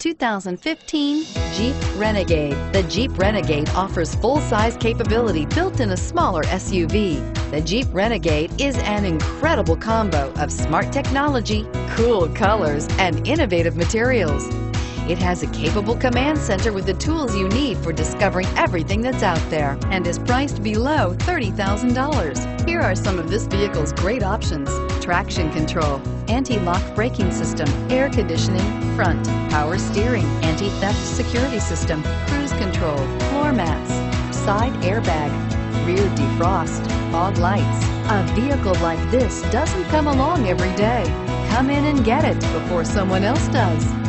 2015 Jeep Renegade. The Jeep Renegade offers full-size capability built in a smaller SUV. The Jeep Renegade is an incredible combo of smart technology, cool colors, and innovative materials. It has a capable command center with the tools you need for discovering everything that's out there, and is priced below $30,000. Here are some of this vehicle's great options: traction control, anti-lock braking system, air conditioning, front, power steering, anti-theft security system, cruise control, floor mats, side airbag, rear defrost, fog lights. A vehicle like this doesn't come along every day. Come in and get it before someone else does.